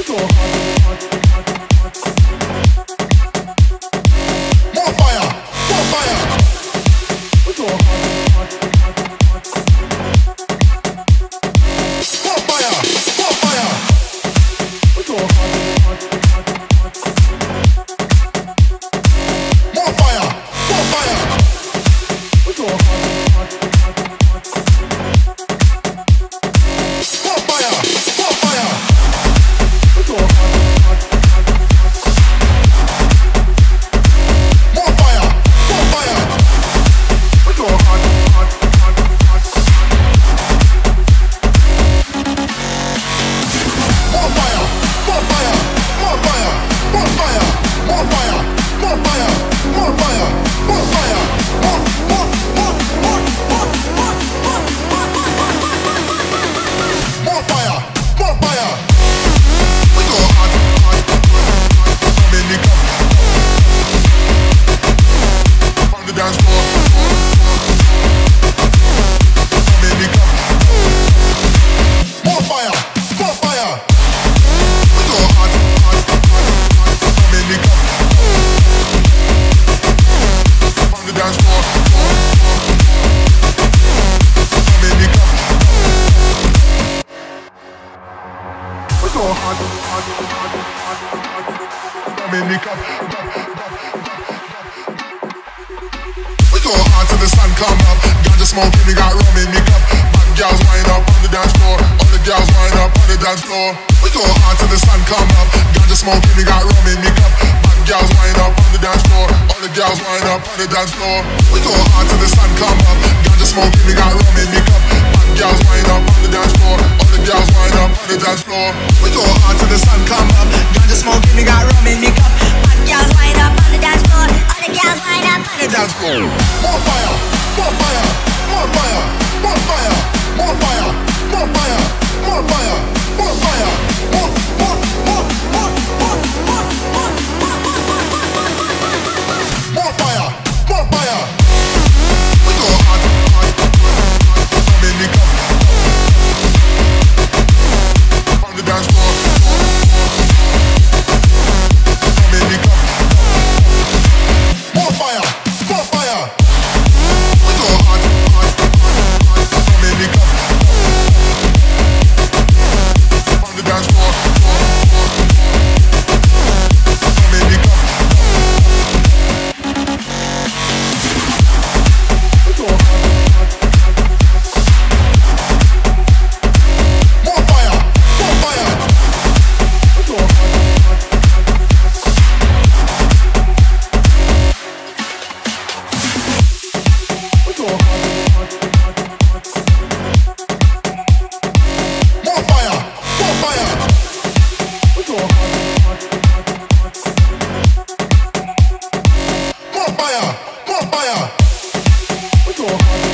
More fire! More fire!